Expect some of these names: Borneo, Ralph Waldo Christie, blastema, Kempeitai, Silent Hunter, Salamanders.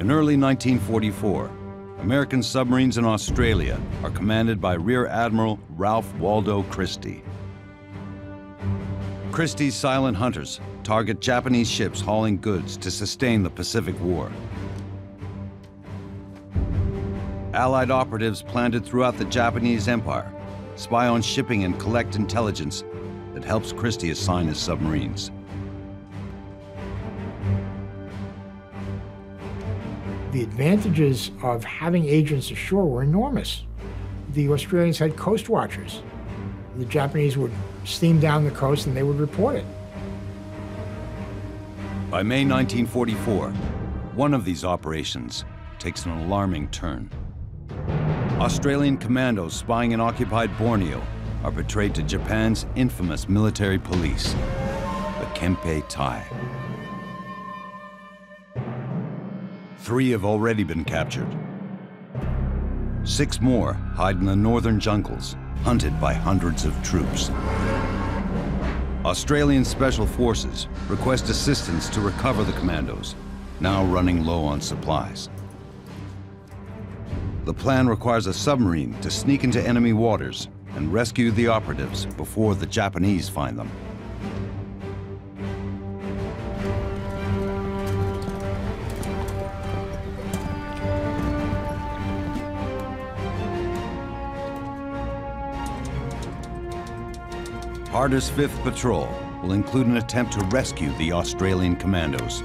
In early 1944, American submarines in Australia are commanded by Rear Admiral Ralph Waldo Christie. Christie's silent hunters target Japanese ships hauling goods to sustain the Pacific War. Allied operatives planted throughout the Japanese Empire spy on shipping and collect intelligence that helps Christie assign his submarines. The advantages of having agents ashore were enormous. The Australians had coast watchers. The Japanese would steam down the coast and they would report it. By May 1944, one of these operations takes an alarming turn. Australian commandos spying in occupied Borneo are betrayed to Japan's infamous military police, the Kempeitai. 3 have already been captured. 6 more hide in the northern jungles, hunted by hundreds of troops. Australian Special Forces request assistance to recover the commandos, now running low on supplies. The plan requires a submarine to sneak into enemy waters and rescue the operatives before the Japanese find them. Harder's 5th patrol will include an attempt to rescue the Australian commandos.